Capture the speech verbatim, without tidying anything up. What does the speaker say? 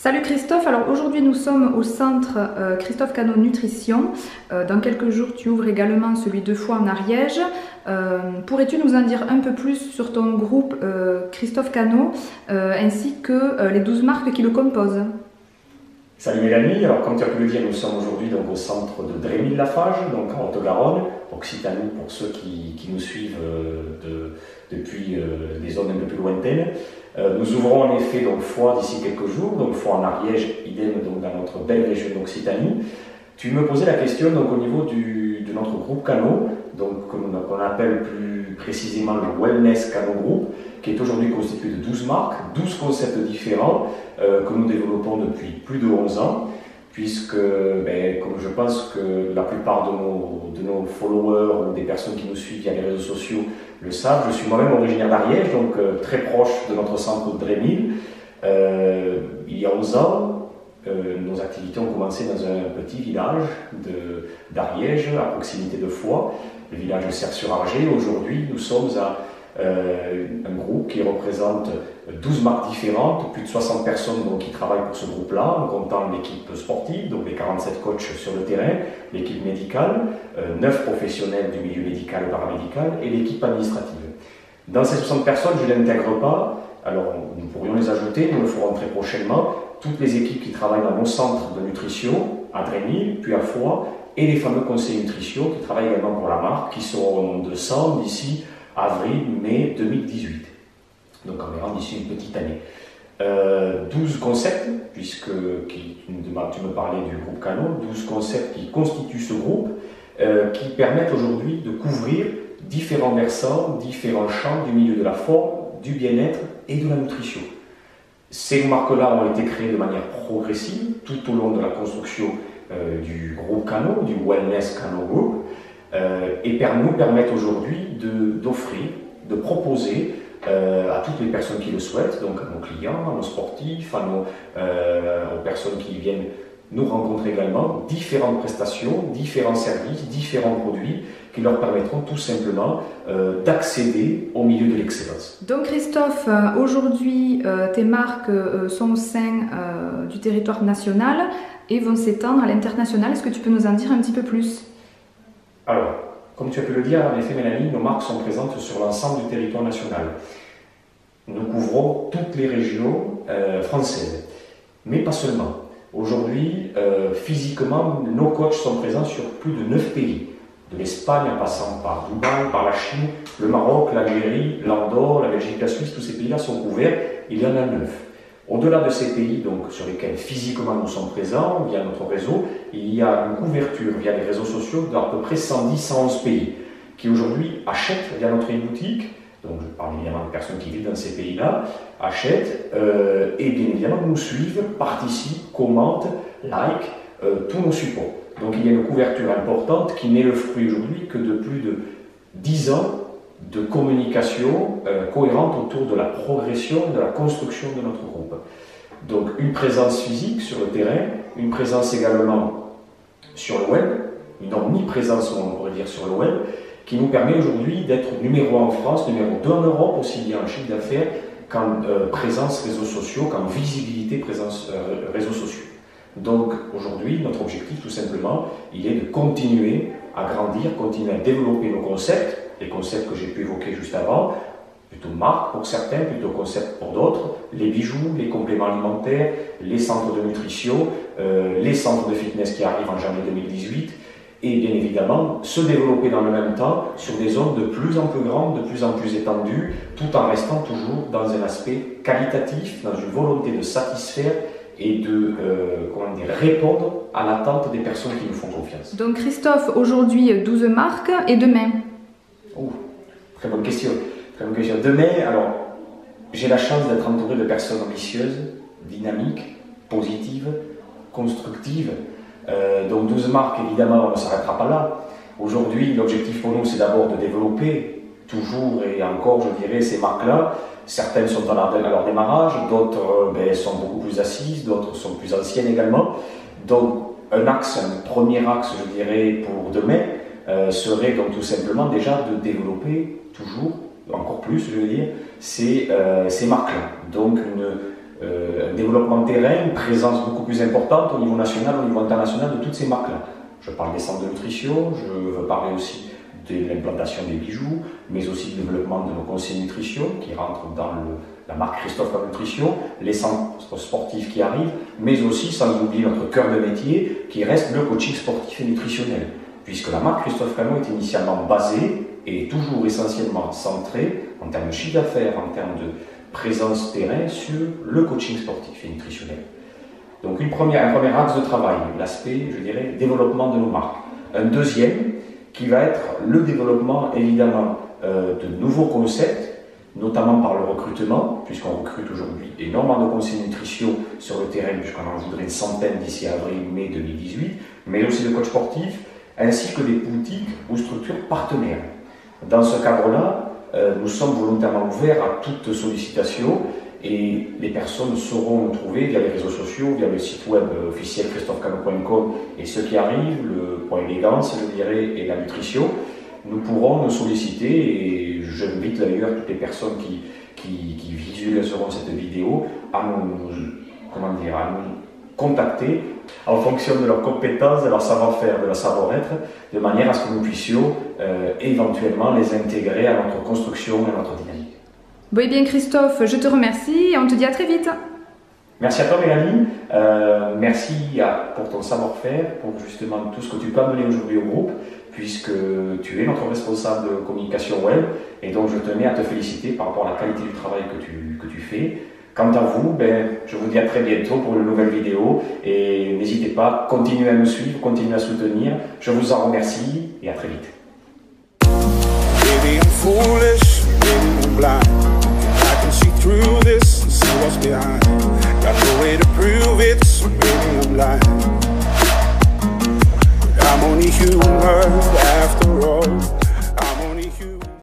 Salut Christophe, alors aujourd'hui nous sommes au centre euh, Christophe Cano Nutrition. Euh, dans quelques jours tu ouvres également celui de Foix en Ariège. Euh, Pourrais-tu nous en dire un peu plus sur ton groupe euh, Christophe Cano euh, ainsi que euh, les douze marques qui le composent? Salut Mélanie, alors comme tu as pu le dire, nous sommes aujourd'hui au centre de Drémy de la Fage, donc en Haute-Garonne, Occitanie pour ceux qui, qui nous suivent euh, de, depuis euh, des zones un peu plus lointaines. Nous ouvrons en effet donc Foix d'ici quelques jours, donc Foix en Ariège, idem donc dans notre belle région d'Occitanie. Tu me posais la question donc au niveau du, de notre groupe Cano, donc qu'on appelle plus précisément le Wellness Cano Group, qui est aujourd'hui constitué de douze marques, douze concepts différents euh, que nous développons depuis plus de onze ans, puisque ben, comme je pense que la plupart de nos, de nos followers ou des personnes qui nous suivent via les réseaux sociaux le savent, je suis moi-même originaire d'Ariège, donc euh, très proche de notre centre de Drémy. Euh, il y a onze ans, euh, nos activités ont commencé dans un petit village d'Ariège, à proximité de Foix, le village de Serres-sur-Arget. Aujourd'hui, nous sommes à euh, un groupe qui représente douze marques différentes, plus de soixante personnes donc, qui travaillent pour ce groupe-là, en comptant l'équipe sportive, donc les quarante-sept coachs sur le terrain, l'équipe médicale, euh, neuf professionnels du milieu médical et paramédical, et l'équipe administrative. Dans ces soixante personnes, je ne l'intègre pas, alors nous pourrions les ajouter, nous le ferons très prochainement, toutes les équipes qui travaillent dans nos centres de nutrition, à Drémy, puis à Foix, et les fameux conseillers nutrition qui travaillent également pour la marque, qui seront au nombre de cent d'ici avril mai deux mille dix-huit. Donc environ d'ici une petite année. Euh, douze concepts, puisque qui, tu, me, tu me parlais du groupe Cano, douze concepts qui constituent ce groupe, euh, qui permettent aujourd'hui de couvrir différents versants, différents champs du milieu de la forme, du bien-être et de la nutrition. Ces marques-là ont été créées de manière progressive tout au long de la construction euh, du groupe Cano, du Wellness Cano Group, euh, et nous permettent aujourd'hui d'offrir, de, de proposer Euh, à toutes les personnes qui le souhaitent, donc à nos clients, à nos sportifs, à nos, euh, aux personnes qui viennent nous rencontrer également, différentes prestations, différents services, différents produits qui leur permettront tout simplement euh, d'accéder au milieu de l'excellence. Donc Christophe, aujourd'hui euh, tes marques euh, sont au sein euh, du territoire national et vont s'étendre à l'international. Est-ce que tu peux nous en dire un petit peu plus? Alors, comme tu as pu le dire, en effet Mélanie, nos marques sont présentes sur l'ensemble du territoire national. Nous couvrons toutes les régions euh, françaises, mais pas seulement. Aujourd'hui, euh, physiquement, nos coachs sont présents sur plus de neuf pays, de l'Espagne en passant par Dubaï, par la Chine, le Maroc, l'Algérie, l'Andorre, la Belgique, la Suisse, tous ces pays-là sont couverts, il y en a neuf. Au-delà de ces pays donc, sur lesquels physiquement nous sommes présents, via notre réseau, il y a une couverture via les réseaux sociaux d'à peu près cent dix à cent onze pays qui aujourd'hui achètent via notre e-boutique, donc je parle évidemment de personnes qui vivent dans ces pays-là, achètent euh, et bien évidemment nous suivent, participent, commentent, like, euh, tous nos supports. Donc il y a une couverture importante qui n'est le fruit aujourd'hui que de plus de dix ans de communication euh, cohérente autour de la progression, de la construction de notre groupe. Donc une présence physique sur le terrain, une présence également sur le web, une omniprésence on pourrait dire sur le web, qui nous permet aujourd'hui d'être numéro un en France, numéro deux en Europe, aussi bien en chiffre d'affaires qu'en euh, présence réseaux sociaux, qu'en visibilité présence euh, réseaux sociaux. Donc aujourd'hui, notre objectif tout simplement, il est de continuer à grandir, continuer à développer nos concepts, les concepts que j'ai pu évoquer juste avant, plutôt marque pour certains, plutôt concept pour d'autres, les bijoux, les compléments alimentaires, les centres de nutrition, euh, les centres de fitness qui arrivent en janvier deux mille dix-huit, et bien évidemment se développer dans le même temps sur des zones de plus en plus grandes, de plus en plus étendues, tout en restant toujours dans un aspect qualitatif, dans une volonté de satisfaire et de euh, comment dire, répondre à l'attente des personnes qui nous font confiance. Donc Christophe, aujourd'hui douze marques et demain? Oh, très bonne question, très bonne question. Demain, alors, j'ai la chance d'être entouré de personnes ambitieuses, dynamiques, positives, constructives. Euh, donc douze marques, évidemment, on ne s'arrêtera pas là. Aujourd'hui, l'objectif pour nous, c'est d'abord de développer, toujours et encore, je dirais, ces marques-là. Certaines sont à leur démarrage, d'autres ben, sont beaucoup plus assises, d'autres sont plus anciennes également. Donc, un axe, un premier axe, je dirais, pour demain, Euh, serait donc tout simplement déjà de développer toujours, encore plus je veux dire, ces, euh, ces marques-là. Donc une, euh, développement terrain, présence beaucoup plus importante au niveau national, au niveau international de toutes ces marques-là. Je parle des centres de nutrition, je veux parler aussi de l'implantation des bijoux, mais aussi du développement de nos conseils nutrition qui rentrent dans le, la marque Christophe Nutrition, les centres sportifs qui arrivent, mais aussi sans oublier notre cœur de métier qui reste le coaching sportif et nutritionnel, puisque la marque Christophe Cano est initialement basée et est toujours essentiellement centrée en termes de chiffre d'affaires, en termes de présence terrain sur le coaching sportif et nutritionnel. Donc une première, un premier axe de travail, l'aspect, je dirais, développement de nos marques. Un deuxième qui va être le développement évidemment euh, de nouveaux concepts, notamment par le recrutement, puisqu'on recrute aujourd'hui énormément de conseillers nutrition sur le terrain, puisqu'on en voudrait une centaine d'ici avril-mai deux mille dix-huit, mais aussi de coachs sportifs, ainsi que des boutiques ou structures partenaires. Dans ce cadre-là, euh, nous sommes volontairement ouverts à toute sollicitation et les personnes seront trouvées via les réseaux sociaux, via le site web officiel Christophe Cano point com et ceux qui arrivent, le point élégance, le viré et la nutrition, nous pourrons nous solliciter et j'invite d'ailleurs toutes les personnes qui, qui, qui visualiseront cette vidéo à nous, comment dire, à nous contacter en fonction de leurs compétences, de leur savoir-faire, de leur savoir-être, de manière à ce que nous puissions euh, éventuellement les intégrer à notre construction, à notre dynamique. Bon, et bien Christophe, je te remercie et on te dit à très vite. Merci à toi Mélanie, euh, merci à, pour ton savoir-faire, pour justement tout ce que tu peux amener aujourd'hui au groupe, puisque tu es notre responsable de communication web, et donc je tenais à te féliciter par rapport à la qualité du travail que tu, que tu fais. Quant à vous, ben, je vous dis à très bientôt pour une nouvelle vidéo, et n'hésitez pas, continuez à me suivre, continuez à soutenir, je vous en remercie, et à très vite. Baby, I'm foolish, baby, I'm blind. See through this and see what's behind. Got no way to prove it, so maybe I'm lying. But I'm only human after all.